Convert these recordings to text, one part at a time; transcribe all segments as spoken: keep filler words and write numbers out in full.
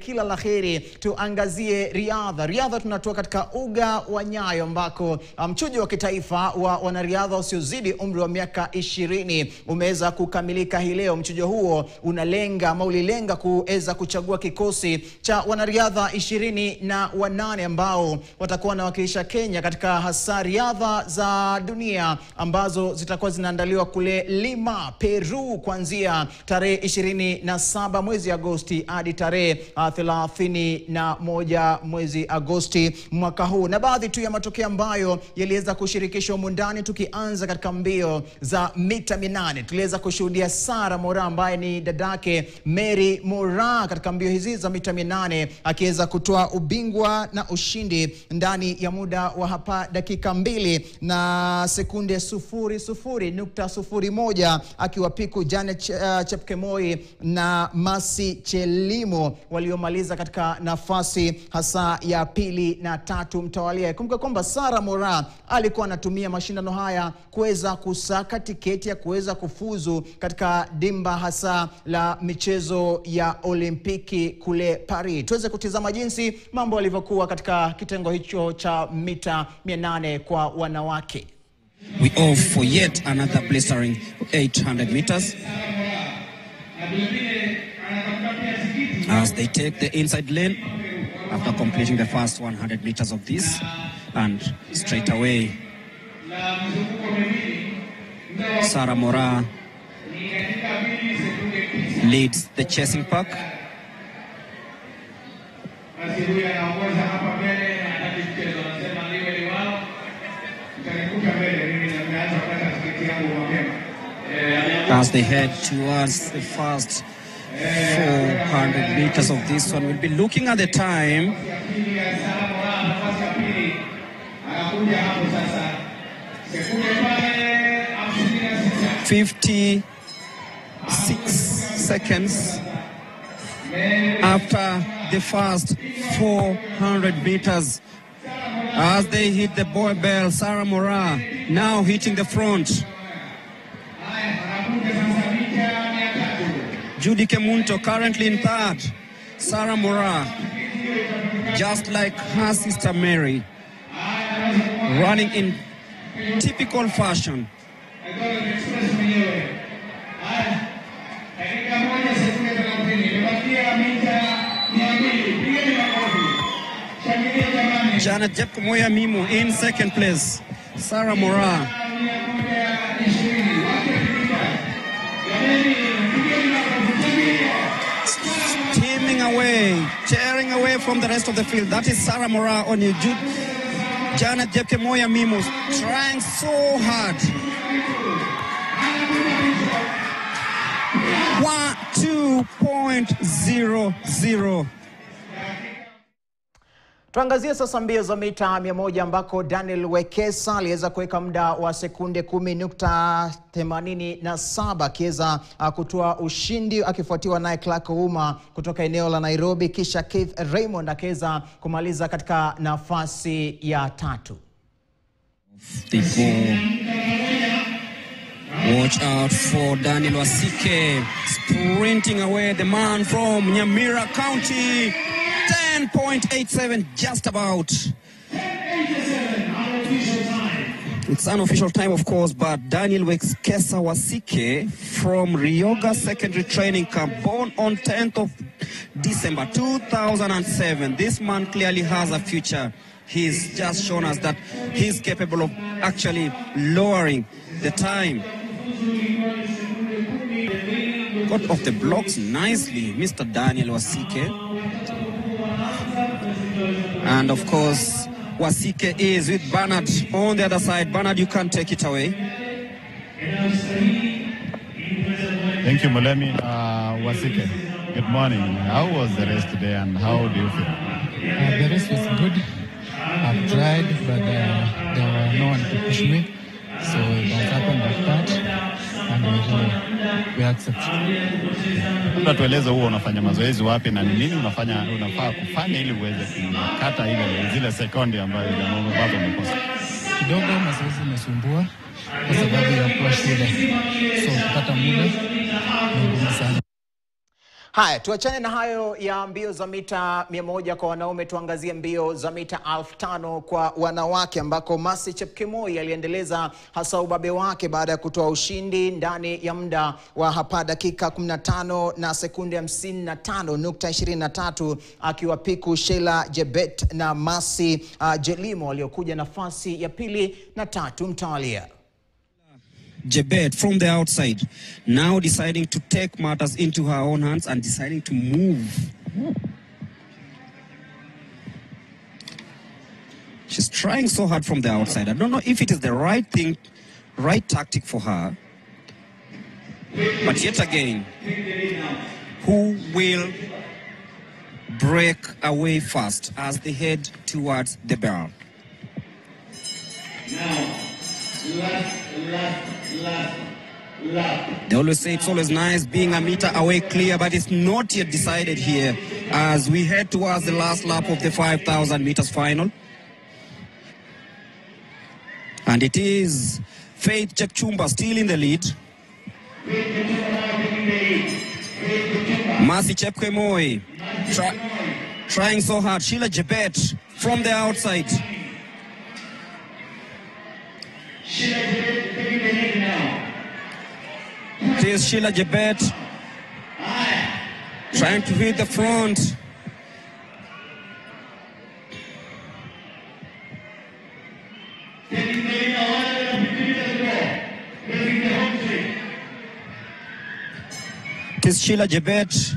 Kila laheri tuangazie riadha. Riadha tunatua katika uga wa Nyayo ambako mchujo um, wa kitaifa wa wanariadha usiozidi umri wa miaka ishirini umeweza kukamilika hii leo. Mchujo huo unalenga maulilenga kuweza kuchagua kikosi cha wanariadha ishirini na wanane ambao watakuwa wanawakilisha Kenya katika hasa riadha za dunia ambazo zitakuwa zinaandaliwa kule Lima, Peru, kuanzia tarehe ishirini na saba mwezi Agosti hadi tarehe Uh, thelathini na moja mwezi Agosti mwaka huu. Na baadhi tu ya matokeo ambayo yaliweza kushirikishwa mundani, tukianza katika mbio za mita minane, tuliweza kushuhudia Sarah Moraa ambaye ni dadake Mary Moraa katika mbio hizi za mita minane akiweza kutoa ubingwa na ushindi ndani ya muda wa hapa dakika mbili na sekunde sufuri sufuri nukta sufuri moja akiwapiku Janet uh, Chapkemoi na Massi Chelimo waliomaliza katika nafasi hasa ya pili na tatu mtawalia. Kumbuka kwamba Sarah Moraa alikuwa anatumia mashindano haya kuweza kusaka tiketi ya kuweza kufuzu katika dimba hasa la michezo ya Olimpiki kule Paris. Tuweze kutizama jinsi mambo yalivyokuwa katika kitengo hicho cha mita mia nane kwa wanawake. We owe for yet another blistering eight hundred meters. As they take the inside lane after completing the first one hundred meters of this, and straight away Sarah Moraa leads the chasing pack. As they head towards the first four hundred meters of this one, we'll be looking at the time. fifty-six seconds after the first four hundred meters. As they hit the boy bell, Sarah Moraa now hitting the front. Judy Kemunto currently in third. Sarah Moraa, just like her sister Mary, running in typical fashion. Janet Jepkemoi Mimo in second place. Sarah Moraa teaming away, tearing away from the rest of the field. That is Sarah Moraa on you. Janet Jepkemoi Mimo trying so hard. one two point zero zero. Tuangazie sasa mbio za mita mia moja ambako Daniel Wekesa aliweza kuweka muda wa sekunde kumi nukta themanini na saba akiweza kutoa ushindi, akifuatiwa naye Clark Uma kutoka eneo la Nairobi, kisha Kev Raymond akiweza kumaliza katika nafasi ya tatu. Watch out for Daniel Wasike sprinting away, the man from Nyamira County. ten point eight seven, just about. It's an official time, of course, but Daniel Wekesa Wasike from Ryoga Secondary Training Camp, born on tenth of December two thousand seven. This man clearly has a future. He's just shown us that he's capable of actually lowering the time. Got off the blocks nicely, Mister Daniel Wasike. And of course, Wasike is with Bernard on the other side. Bernard, you can't take it away. Thank you, Mulemi. Uh, Wasike, good morning. How was the race today and how do you feel? Uh, the race was good. I've tried, but uh, there were no one to push me. So it has happened like that. And we, we accept. Tuna tueleze huo unafanya mazoezi wapi na nini unafanya unafaa kufanya ili uweze kukata ile zile sekunde ambayo jambo bado umekosa. Kidogo mazoezi yanasumbua kwa sababu ya kuwa shule. So kukata muda ni ngumu sana. Haya, tuachane na hayo ya mbio za mita mia moja kwa wanaume, tuangazie mbio za mita elfu tano kwa wanawake ambako Masi Chepkemoi aliendeleza hasa ubabe wake baada ya kutoa ushindi ndani ya muda wa hapa dakika kumi na tano na sekunde hamsini na tano nukta ishirini na tatu akiwapiku Sheila Jebet na Massi uh, Chelimo waliokuja nafasi ya pili na tatu mtawalia. Jebet from the outside now deciding to take matters into her own hands and deciding to move. She's trying so hard from the outside. I don't know if it is the right thing, right tactic for her. But yet again, who will break away first as they head towards the barrel? Now, last, last, last, last. They always say it's always nice being a meter away clear, but it's not yet decided here as we head towards the last lap of the five thousand meters final. And it is Faith Chepchumba still in the lead. Masi Chepkemoi try, trying so hard. Sheila Jebet from the outside. It is Sheila Jebet trying to hit the front. It is Sheila Jebet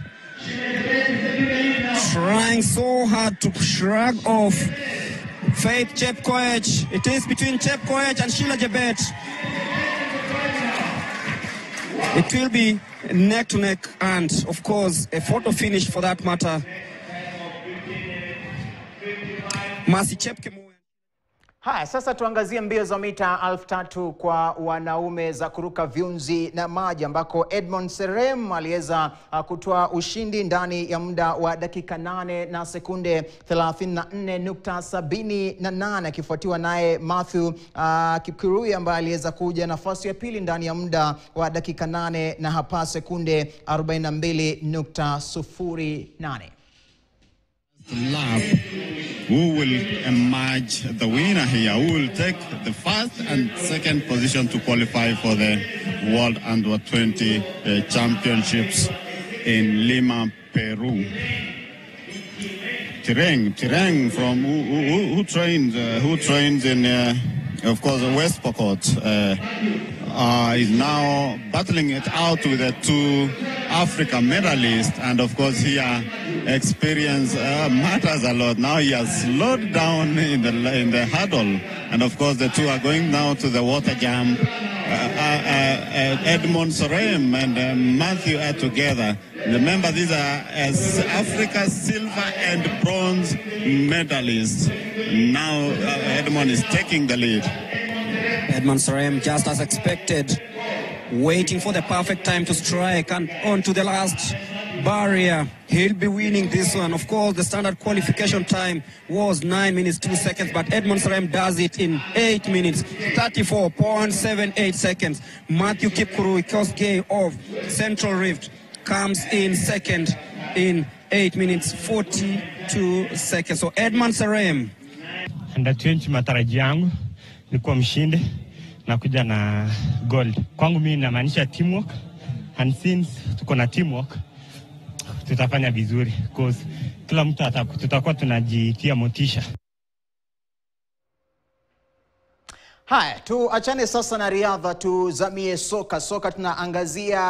trying so hard to shrug off Faith Chepkoech. It is between Chepkoech and Sheila Jebet. It will be neck to neck and, of course, a photo finish for that matter. Masi Chepkemoi. Haya, sasa tuangazie mbio za mita elfu tatu kwa wanaume za kuruka viunzi na maji ambako Edmund Serem aliweza uh, kutoa ushindi ndani ya muda wa dakika nane na sekunde thelathini na nne nukta sabini na nane akifuatiwa naye Matthew uh, Kipkurui ambaye aliweza kuja nafasi ya pili ndani ya muda wa dakika nane na hapa sekunde arobaini na mbili nukta sifuri nane. Love, who will emerge the winner here, who will take the first and second position to qualify for the World Under twenty uh, Championships in Lima, Peru. Tireng, Tireng from who, who, who trains, uh, who trains in, uh, of course, West Pocot, uh, uh, is now battling it out with the two Africa medalists, and of course here experience uh, matters a lot. Now he has slowed down in the in the hurdle, and of course the two are going now to the water jump. Uh, uh, uh, Edmund Serem and uh, Matthew are together. Remember, these are as Africa silver and bronze medalists. Now uh, Edmund is taking the lead. Edmund Serem, just as expected, waiting for the perfect time to strike and on to the last barrier. He'll be winning this one. Of course, the standard qualification time was nine minutes two seconds, but Edmund Serem does it in eight minutes thirty-four point seven eight seconds. Matthew Kipkurui, Kosgei of Central Rift, comes in second in eight minutes forty-two seconds. So Edmund Serem. And twenty mataraji yangu ni kwa mshindi na kuja na gold. Kwangu mimi inamaanisha teamwork, and since tuko na teamwork tutafanya vizuri because kila mtu atakuwa tutakuwa tunajitia motisha. Haya, tuachane sasa na riadha, tuzamie soka. Soka tunaangazia